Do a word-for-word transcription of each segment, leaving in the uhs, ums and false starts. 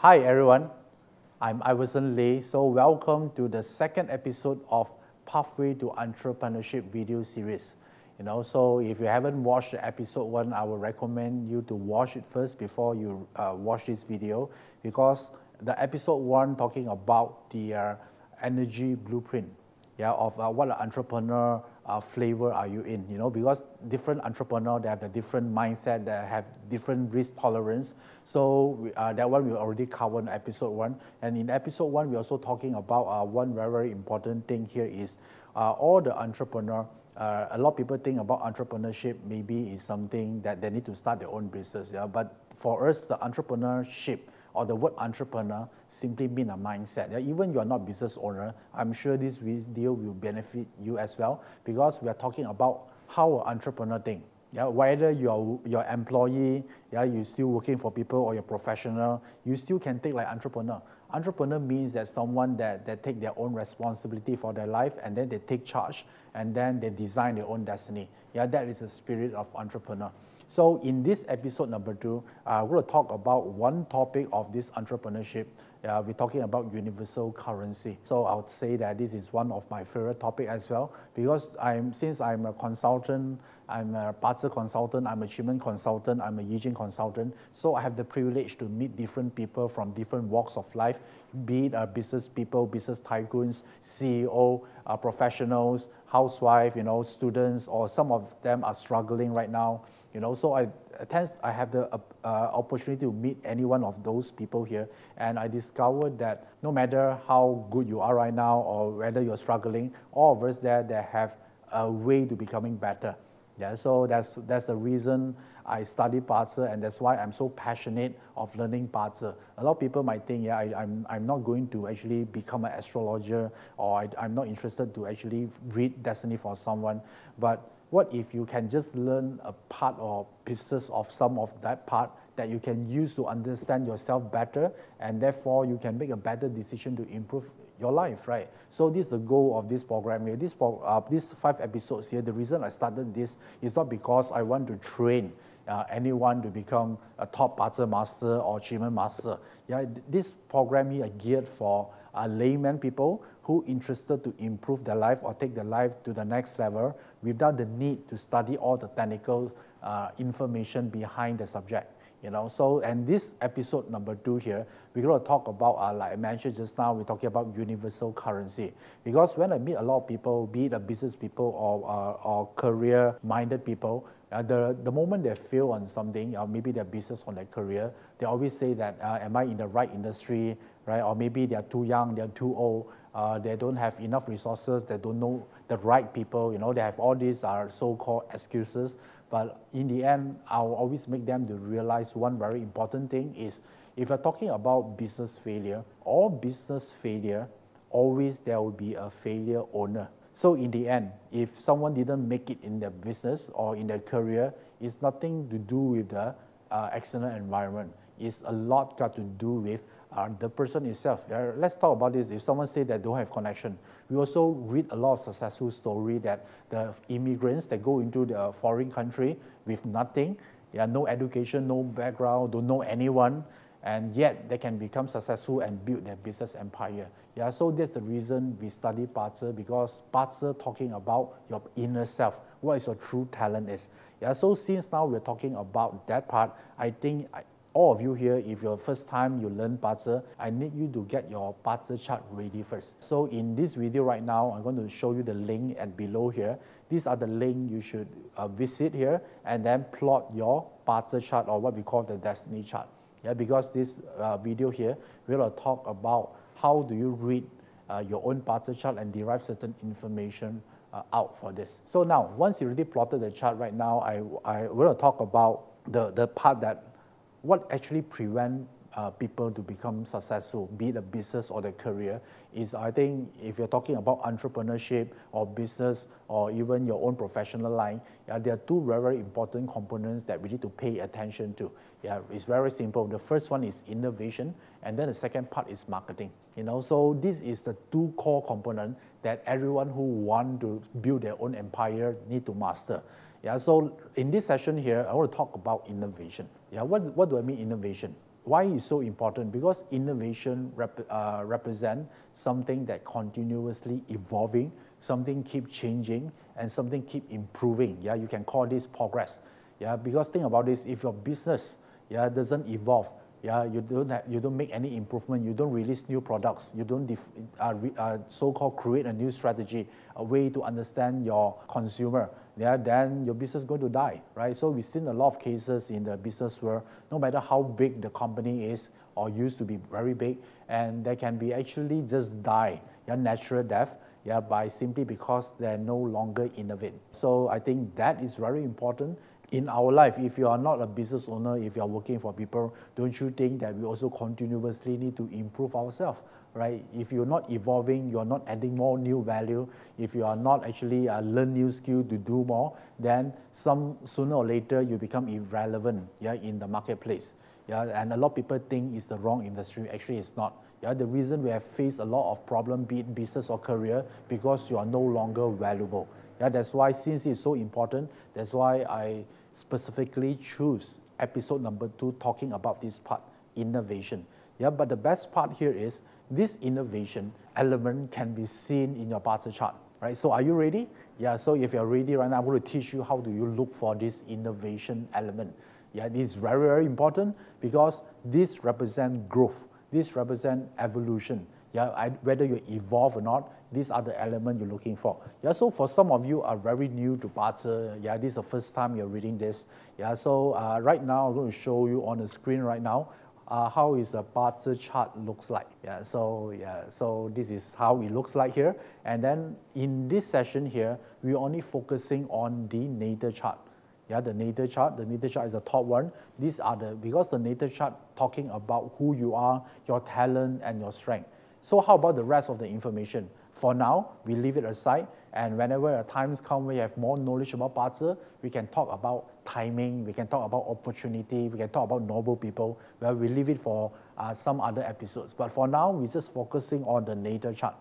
Hi everyone, I'm Iverson Lee, so welcome to the second episode of Pathway to Entrepreneurship video series. You know, so if you haven't watched episode one, I would recommend you to watch it first before you uh, watch this video, because the episode one talking about the uh, energy blueprint, yeah, of uh, what entrepreneur uh, flavor are you in, you know, because different entrepreneurs, they have a different mindset, they have different risk tolerance. So uh, that one we already covered in episode one. And in episode one, we're also talking about uh, one very, very important thing here is uh, all the entrepreneur, uh, a lot of people think about entrepreneurship maybe is something that they need to start their own business, yeah, but for us, the entrepreneurship, or the word entrepreneur simply mean a mindset. Even you are not business owner, I'm sure this video will benefit you as well, because we are talking about how an entrepreneur think. Yeah, whether you're your employee, yeah, you're still working for people, or you're professional, you still can think like entrepreneur. Entrepreneur means that someone that, that take their own responsibility for their life, and then they take charge, and then they design their own destiny. Yeah, that is the spirit of entrepreneur. So in this episode number two, uh, we're going to talk about one topic of this entrepreneurship. Uh, we're talking about universal currency. So I would say that this is one of my favorite topic as well, because I'm since I'm a consultant, I'm a BaZi consultant, I'm a Qi Men consultant, I'm a Yijing consultant. So I have the privilege to meet different people from different walks of life, be it uh, business people, business tycoons, C E O, uh, professionals, housewife, you know, students, or some of them are struggling right now. You know, so I, I have the uh, opportunity to meet any one of those people here, and I discovered that no matter how good you are right now or whether you're struggling, all of us there, they have a way to becoming better. Yeah, so that's, that's the reason I study BaZi, and that's why I'm so passionate of learning BaZi. A lot of people might think, yeah, I, I'm, I'm not going to actually become an astrologer, or I, I'm not interested to actually read destiny for someone, but what if you can just learn a part or pieces of some of that part that you can use to understand yourself better, and therefore you can make a better decision to improve your life, right? So this is the goal of this program here. This pro uh, these five episodes here, the reason I started this is not because I want to train uh, anyone to become a top BaZi master or Qi Men master. Yeah, this program here is geared for uh, layman people who interested to improve their life or take their life to the next level without the need to study all the technical uh, information behind the subject, you know. So, and this episode number two here, we're going to talk about, uh, like I mentioned just now, we're talking about universal currency. Because when I meet a lot of people, be it a business people or, uh, or career-minded people, Uh, the, the moment they fail on something, or maybe their business or their career, they always say that, uh, am I in the right industry, right? Or maybe they are too young, they are too old, uh, they don't have enough resources, they don't know the right people, you know, they have all these uh, so-called excuses. But in the end, I'll always make them to realize one very important thing is, if you're talking about business failure, all business failure, always there will be a failure owner. So in the end, if someone didn't make it in their business or in their career, it's nothing to do with the uh, external environment. It's a lot got to do with uh, the person itself. Uh, let's talk about this. If someone say that don't have connection, we also read a lot of successful story that the immigrants that go into the foreign country with nothing, they have no education, no background, don't know anyone, and yet they can become successful and build their business empire. Yeah, so that's the reason we study BaZi, because BaZi talking about your inner self, what is your true talent is. Yeah, so since now we're talking about that part, I think I, all of you here, if your first time you learn BaZi, I need you to get your BaZi chart ready first. So in this video right now, I'm going to show you the link and below here. These are the link you should uh, visit here and then plot your BaZi chart, or what we call the destiny chart. Yeah, because this uh, video here, we'll talk about how do you read uh, your own BaZi chart and derive certain information uh, out for this. So now, once you already plotted the chart right now, I, I will talk about the, the part that what actually prevents uh, people to become successful, be it a business or their career, is I think if you're talking about entrepreneurship or business or even your own professional line, yeah, there are two very, very important components that we need to pay attention to. Yeah, it's very simple. The first one is innovation, and then the second part is marketing. You know, so this is the two core components that everyone who want to build their own empire need to master. Yeah, so in this session here, I want to talk about innovation. Yeah, what, what do I mean innovation? Why is so important? Because innovation rep, uh, represent something that continuously evolving, something keep changing, and something keep improving. Yeah, you can call this progress. Yeah, because think about this: if your business yeah doesn't evolve, yeah, you don't have, you don't make any improvement, you don't release new products, you don't def, uh, re, uh, so-called create a new strategy, a way to understand your consumer. Yeah, then your business is going to die, right? So we've seen a lot of cases in the business world, no matter how big the company is or used to be very big, and they can be actually just die, yeah, natural death, yeah, by simply because they're no longer innovate. So I think that is very important in our life. If you are not a business owner, if you are working for people, don't you think that we also continuously need to improve ourselves? Right? If you're not evolving, you're not adding more new value, if you are not actually uh, learn new skill to do more, then some sooner or later you become irrelevant, yeah, in the marketplace. Yeah, and a lot of people think it's the wrong industry. Actually, it's not. Yeah, the reason we have faced a lot of problem, be it business or career, because you are no longer valuable. Yeah, that's why, since it's so important, that's why I specifically choose episode number two talking about this part, innovation. Yeah, but the best part here is this innovation element can be seen in your bar chart, right? So are you ready? Yeah, so if you're ready right now, I'm going to teach you how do you look for this innovation element. Yeah, this is very, very important because this represents growth. This represents evolution. Yeah, I, whether you evolve or not, these are the elements you're looking for. Yeah, so for some of you are very new to barter, yeah, this is the first time you're reading this. Yeah, so uh, right now I'm going to show you on the screen right now Uh, how is a barter chart looks like. Yeah, so yeah, so this is how it looks like here. And then in this session here, we're only focusing on the nadir chart. Yeah, the nadir chart. The nadir chart is the top one. These are the, because the nadir chart talking about who you are, your talent and your strength. So how about the rest of the information? For now, we leave it aside. And whenever times come, we have more knowledge about barter, we can talk about timing, we can talk about opportunity, we can talk about noble people, where we leave it for uh, some other episodes. But for now, we're just focusing on the nadir chart.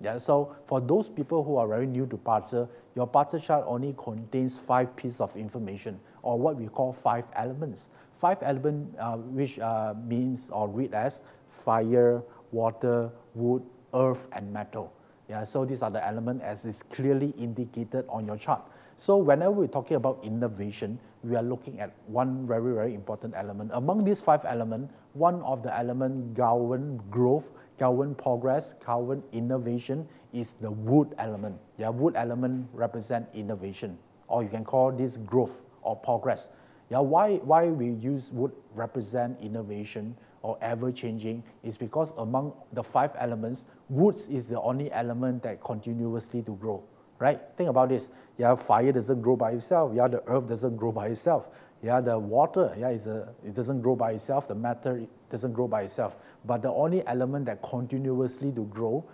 Yeah, so for those people who are very new to barter, your barter chart only contains five pieces of information, or what we call five elements. Five elements, uh, which uh, means or read as fire, water, wood, earth, and metal. Yeah, so these are the elements as is clearly indicated on your chart. So whenever we're talking about innovation, we are looking at one very, very important element. Among these five elements, one of the elements govern growth, govern progress, govern innovation is the wood element. Yeah, wood element represent innovation, or you can call this growth or progress. Yeah, why, why we use wood represent innovation or ever-changing is because among the five elements, woods is the only element that continuously to grow, right? Think about this. Yeah, fire doesn't grow by itself. Yeah, the earth doesn't grow by itself. Yeah, the water, yeah, is a, it doesn't grow by itself. The matter, it doesn't grow by itself. But the only element that continuously to grow,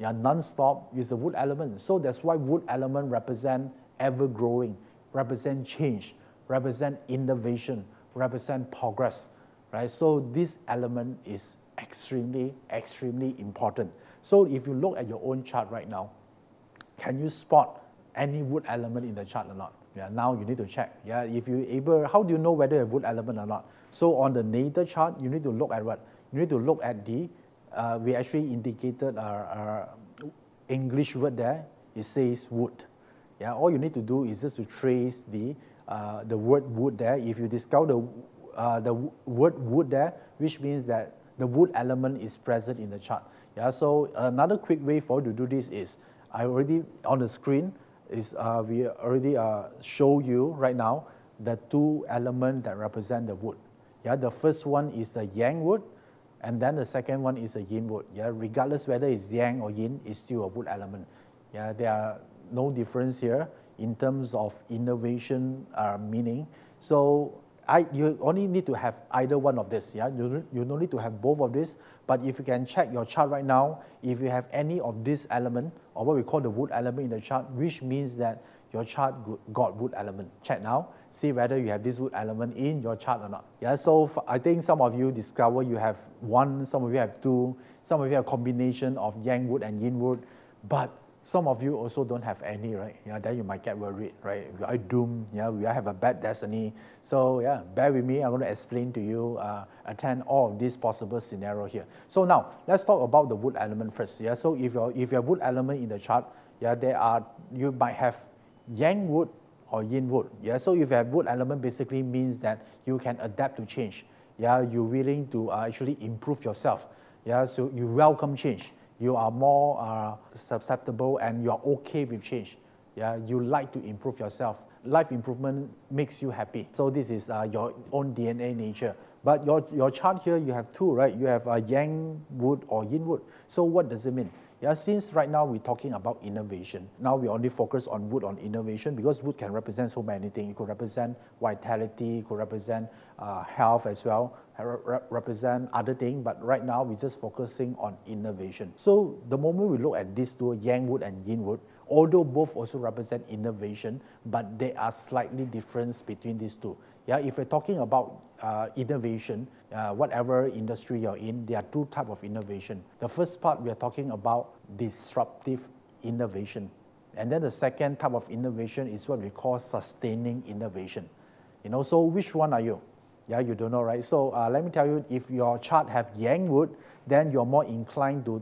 yeah, non-stop is the wood element. So that's why wood element represent ever-growing, represent change, represent innovation, represent progress. Right? So this element is extremely, extremely important. So if you look at your own chart right now, can you spot any wood element in the chart or not? Yeah, now you need to check. Yeah, if you able, how do you know whether a wood element or not? So on the nadir chart, you need to look at what? You need to look at the, uh, we actually indicated our, our English word there, it says wood. Yeah, all you need to do is just to trace the, uh, the word wood there. If you discover the Uh, the word wood there, which means that the wood element is present in the chart. Yeah, so another quick way for you to do this is, I already on the screen, is uh, we already uh, show you right now the two elements that represent the wood. Yeah, the first one is the yang wood, and then the second one is the yin wood. Yeah, regardless whether it's yang or yin, it's still a wood element. Yeah, there are no difference here in terms of innovation uh, meaning. So I, you only need to have either one of this, yeah? You, you don't need to have both of this, but if you can check your chart right now, if you have any of this element, or what we call the wood element in the chart, which means that your chart got wood element. Check now, see whether you have this wood element in your chart or not. Yeah, so I think some of you discover you have one, some of you have two, some of you have a combination of yang wood and yin wood, but Some of you also don't have any, right? Yeah, then you might get worried, right? We are doomed, yeah, we have a bad destiny. So yeah, bear with me, I'm going to explain to you, uh, attend all of these possible scenarios here. So now, let's talk about the wood element first. Yeah, so if your if your wood element in the chart, yeah, there are, you might have yang wood or yin wood. Yeah, so if you have wood element, basically means that you can adapt to change. Yeah, you're willing to uh, actually improve yourself. Yeah, so you welcome change. You are more uh, susceptible and you are okay with change. Yeah, you like to improve yourself. Life improvement makes you happy. So this is uh, your own D N A nature. But your, your chart here, you have two, right? You have uh, yang wood or yin wood. So what does it mean? Yeah, since right now we're talking about innovation, now we only focus on wood on innovation because wood can represent so many things. It could represent vitality, it could represent uh, health as well, re represent other things, but right now we're just focusing on innovation. So the moment we look at these two, yang wood and yin wood, although both also represent innovation, but there are slightly difference between these two. Yeah, if we're talking about Uh, innovation, uh, whatever industry you're in, there are two types of innovation. The first part we are talking about disruptive innovation. And then the second type of innovation is what we call sustaining innovation. You know, so which one are you? Yeah, you don't know, right? So uh, let me tell you, if your chart have yang wood, then you're more inclined to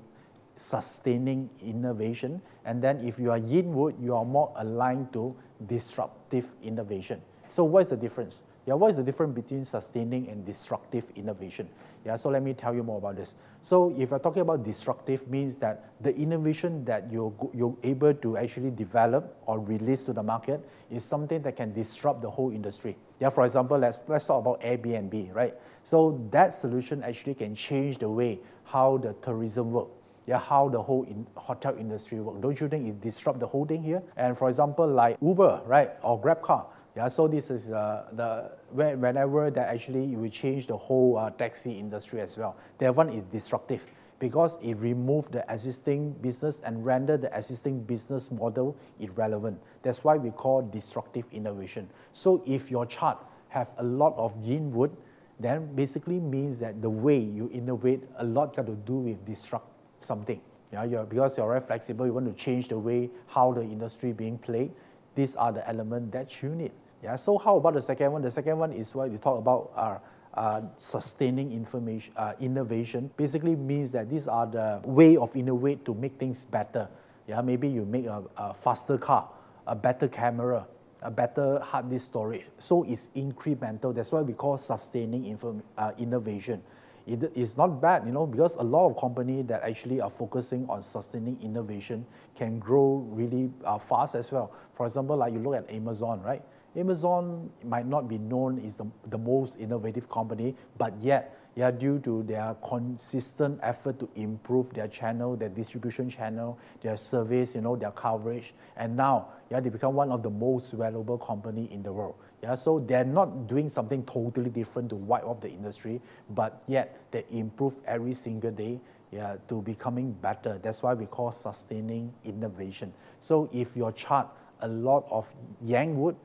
sustaining innovation. And then if you are yin wood, you are more aligned to disruptive innovation. So what's the difference? Yeah, what is the difference between sustaining and destructive innovation? Yeah, so let me tell you more about this. So if you're talking about destructive, means that the innovation that you're, you're able to actually develop or release to the market is something that can disrupt the whole industry. Yeah, for example, let's, let's talk about Airbnb, right? So that solution actually can change the way how the tourism works. Yeah, how the whole in hotel industry works. Don't you think it disrupts the whole thing here? And for example, like Uber, right, or GrabCar. Yeah, so this is uh, the whenever that actually you will change the whole uh, taxi industry as well. That one is disruptive because it removes the existing business and renders the existing business model irrelevant. That's why we call disruptive innovation. So if your chart have a lot of yin wood, then basically means that the way you innovate a lot got to do with disrupt something. Yeah, you're, because you're very flexible, you want to change the way how the industry being played. These are the elements that you need. Yeah, so how about the second one? The second one is what we talk about are uh, uh, sustaining information, uh, innovation. Basically means that these are the way of innovate to make things better. Yeah, maybe you make a, a faster car, a better camera, a better hard disk storage. So it's incremental. That's why we call sustaining uh, innovation. It is not bad, you know, because a lot of companies that actually are focusing on sustaining innovation can grow really uh, fast as well. For example, like you look at Amazon, right? Amazon might not be known as the, the most innovative company, but yet, yeah, due to their consistent effort to improve their channel, their distribution channel, their service, you know, their coverage, and now, yeah, they become one of the most valuable company in the world. Yeah, so they're not doing something totally different to wipe off the industry, but yet they improve every single day, yeah, to becoming better. That's why we call sustaining innovation. So if your chart a lot of yang wood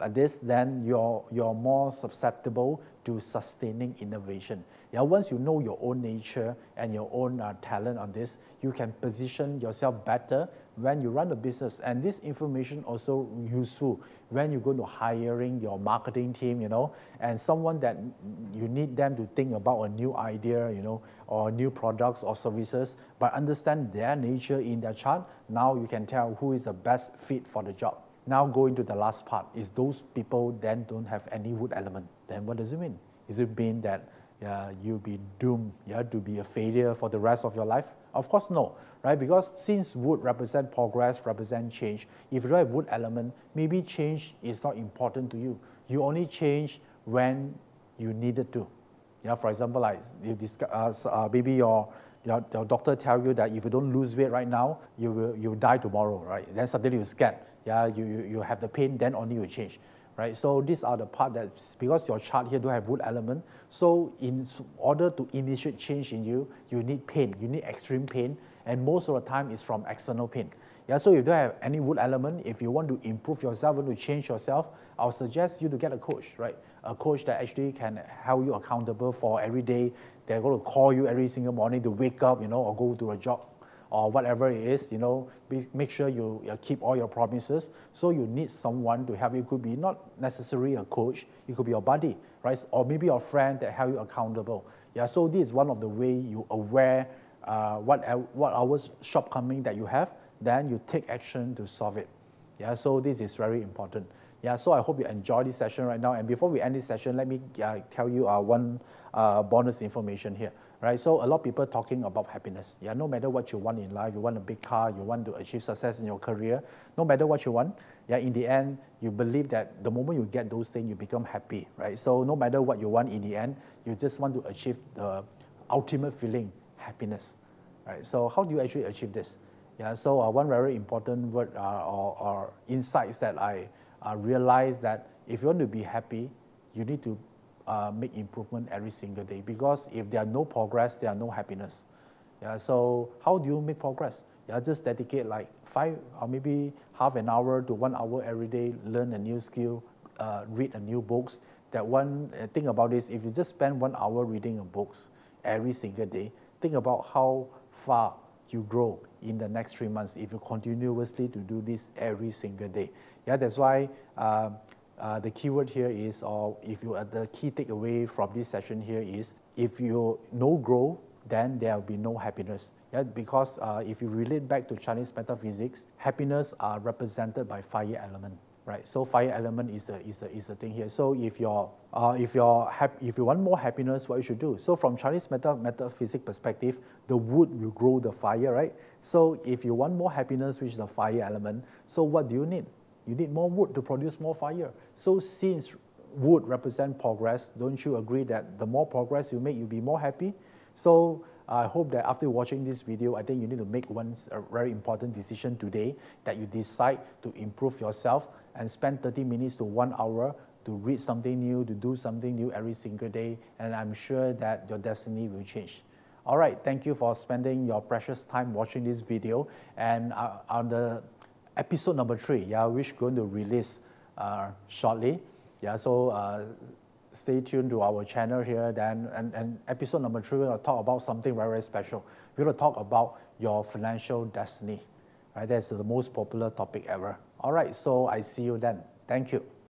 like this, then you're, you're more susceptible to sustaining innovation. Yeah, once you know your own nature and your own uh, talent on this, you can position yourself better when you run a business. And this information also useful when you go to hiring your marketing team, you know, and someone that you need them to think about a new idea, you know, or new products or services, but understand their nature in their chart. Now you can tell who is the best fit for the job. Now go into the last part, is those people then don't have any wood element. Then what does it mean? Does it mean that uh, you'll be doomed, yeah, to be a failure for the rest of your life? Of course no, right? Because since wood represents progress, represents change, if you don't have wood element, maybe change is not important to you. You only change when you needed to. Yeah, for example, like you discuss, uh, maybe your Your, your doctor tell you that if you don't lose weight right now, you will you will die tomorrow, right? Then suddenly you're scared. Yeah, you, you, you have the pain, then only you change, right? So these are the part that, because your chart here don't have wood element, so in order to initiate change in you, you need pain, you need extreme pain, and most of the time it's from external pain. Yeah, so if you don't have any wood element, if you want to improve yourself, want to change yourself, I'll suggest you to get a coach, right? A coach that actually can hold you accountable for every day. They're going to call you every single morning to wake up, you know, or go to a job, or whatever it is, you know, be, make sure you uh, keep all your promises. So you need someone to help you. It could be not necessarily a coach, it could be your buddy, right? Or maybe your friend that help you accountable. Yeah, so this is one of the way you aware uh, what, what hours shortcoming that you have, then you take action to solve it. Yeah, so this is very important. Yeah, so I hope you enjoy this session right now. And before we end this session, let me uh, tell you uh, one uh, bonus information here. Right, so a lot of people talking about happiness. Yeah, no matter what you want in life, you want a big car, you want to achieve success in your career, no matter what you want, yeah, in the end, you believe that the moment you get those things, you become happy, right? So no matter what you want in the end, you just want to achieve the ultimate feeling, happiness, right? So how do you actually achieve this? Yeah, so uh, one very important word uh, or, or insights that I uh, realized that if you want to be happy, you need to Uh, make improvement every single day, because if there are no progress, there are no happiness. Yeah, so how do you make progress? Yeah, just dedicate like five or maybe half an hour to one hour every day, learn a new skill, uh, read a new books. That one uh, thing about this, if you just spend one hour reading a books every single day, think about how far you grow in the next three months if you continuously to do this every single day. Yeah, that's why uh, Uh, the keyword here is, or if you are the key takeaway from this session here is, if you no grow, then there will be no happiness. Yeah, because uh, if you relate back to Chinese metaphysics, happiness are represented by fire element, right? So fire element is a is a is a thing here. So if you're uh, if you're happy, if you want more happiness, what you should do? So from Chinese meta metaphysic perspective, the wood will grow the fire, right? So if you want more happiness, which is the fire element, so what do you need? You need more wood to produce more fire. So since wood represents progress, don't you agree that the more progress you make, you'll be more happy? So I hope that after watching this video, I think you need to make one very important decision today, that you decide to improve yourself and spend thirty minutes to one hour to read something new, to do something new every single day, and I'm sure that your destiny will change. All right, thank you for spending your precious time watching this video. And uh, on the episode number three, yeah, which going to release uh, shortly. Yeah, so uh, stay tuned to our channel here. Then, and, and episode number three, we're gonna talk about something very, very special. We're gonna talk about your financial destiny. Right, that's the most popular topic ever. All right, so I see you then. Thank you.